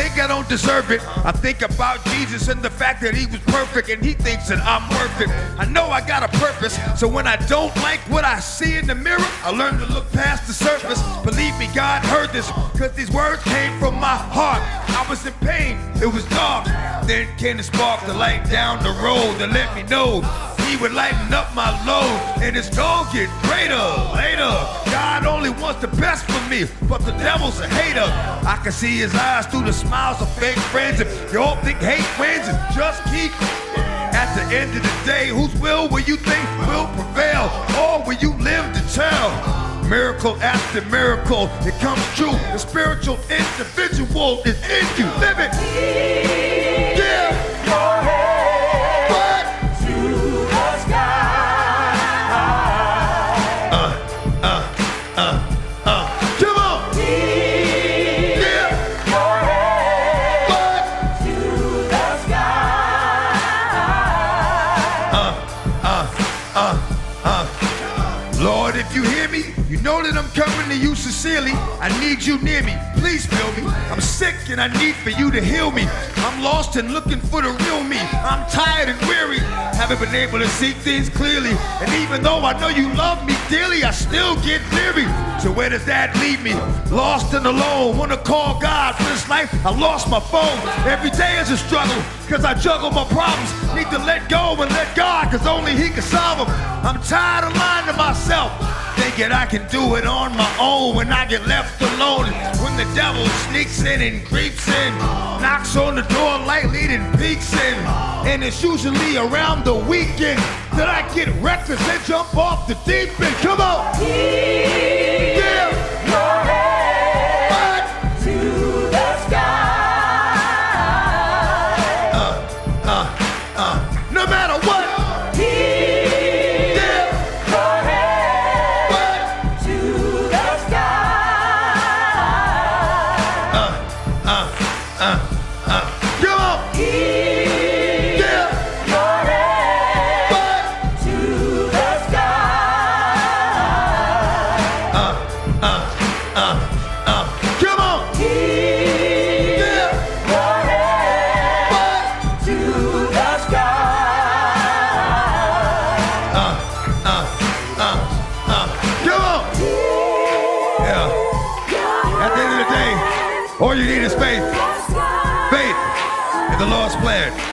think I don't deserve it. I think about Jesus and the fact that he was perfect, and he thinks that I'm worth it. I know I got a purpose, so when I don't like what I see in the mirror, I learn to look past the surface. Believe me, God heard this, because these words came from my heart. I was in pain, it was dark. Then came the spark, the light down the road to let me know he would lighten up my load, and it's gonna get greater later. God only wants the best for me, but the devil's a hater. I can see his eyes through the smiles of fake friends, and you all think hate wins and just keep. At the end of the day, whose will you think will prevail, or will you live to tell? Miracle after miracle, it comes true. The spiritual individual is in you. Live it. Give your head to the sky. Come on. Give your head to the sky. Lord, if you hear me, you know that I'm coming to you sincerely. I need you near me, please fill me. I'm sick and I need for you to heal me. I'm lost and looking for the real me. I'm tired and weary, haven't been able to see things clearly. And even though I know you love me dearly, I still get weary. So where does that leave me? Lost and alone, wanna call God for this life, I lost my phone. Every day is a struggle, cause I juggle my problems. Need to let go and let God, cause only he can solve them. I'm tired of lying to myself, thinking I can do it on my own. When I get left alone, when the devil sneaks in and creeps in, knocks on the door lightly then peeks in, and it's usually around the weekend that I get reckless and jump off the deep end. Come on! Give your head to the sky. No matter what. At the end of the day, all you need is faith. Faith in the Lord's plan.